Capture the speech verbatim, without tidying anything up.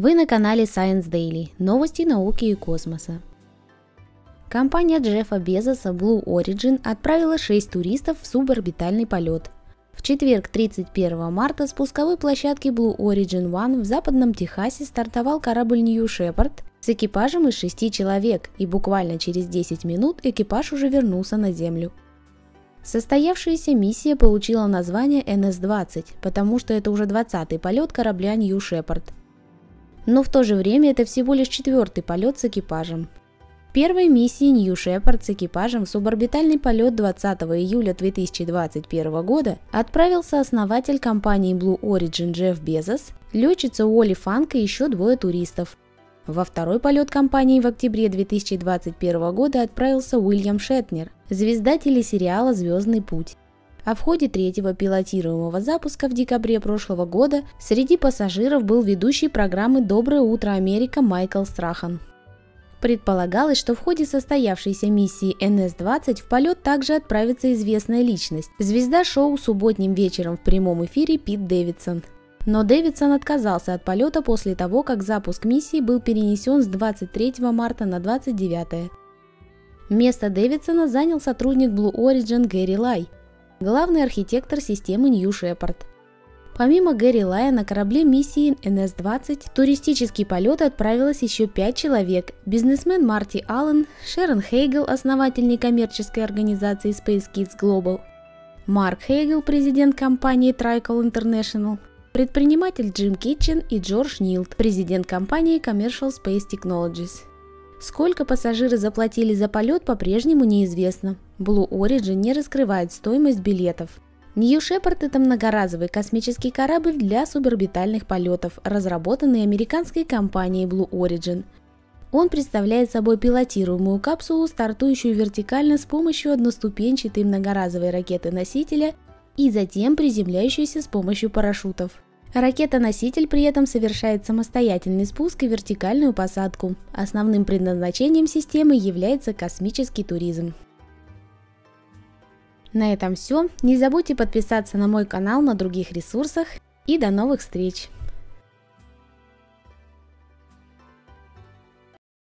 Вы на канале Science Daily, новости науки и космоса. Компания Джеффа Безоса Blue Origin отправила шесть туристов в суборбитальный полет. В четверг, тридцать первого марта, с пусковой площадки Blue Origin один в Западном Техасе стартовал корабль New Shepard с экипажем из шести человек, и буквально через десять минут экипаж уже вернулся на Землю. Состоявшаяся миссия получила название эн эс двадцать, потому что это уже двадцатый полет корабля New Shepard. Но в то же время это всего лишь четвертый полет с экипажем. Первой миссией New Shepard с экипажем в суборбитальный полет двадцатого июля две тысячи двадцать первого года отправился основатель компании Blue Origin Джефф Безос, летчица Уолли Фанк и еще двое туристов. Во второй полет компании в октябре две тысячи двадцать первого года отправился Уильям Шетнер, звезда телесериала «Звездный путь». А в ходе третьего пилотируемого запуска в декабре прошлого года среди пассажиров был ведущий программы «Доброе утро, Америка» Майкл Страхан. Предполагалось, что в ходе состоявшейся миссии эн эс двадцать в полет также отправится известная личность – звезда шоу «Субботним вечером в прямом эфире» Пит Дэвидсон. Но Дэвидсон отказался от полета после того, как запуск миссии был перенесен с двадцать третьего марта на двадцать девятое. Место Дэвидсона занял сотрудник Blue Origin Гэри Лай, главный архитектор системы New Shepard. Помимо Гэри Лая на корабле миссии эн эс двадцать в туристический полет отправилось еще пять человек – бизнесмен Марти Аллен, Шерон Хейгл, основатель некоммерческой организации Space Kids Global, Марк Хейгл, президент компании Tricol International, предприниматель Джим Китчен и Джордж Нилд, президент компании Commercial Space Technologies. Сколько пассажиры заплатили за полет, по-прежнему неизвестно. Blue Origin не раскрывает стоимость билетов. New Shepard – это многоразовый космический корабль для суборбитальных полетов, разработанный американской компанией Blue Origin. Он представляет собой пилотируемую капсулу, стартующую вертикально с помощью одноступенчатой многоразовой ракеты-носителя и затем приземляющуюся с помощью парашютов. Ракета-носитель при этом совершает самостоятельный спуск и вертикальную посадку. Основным предназначением системы является космический туризм. На этом все. Не забудьте подписаться на мой канал на других ресурсах и до новых встреч!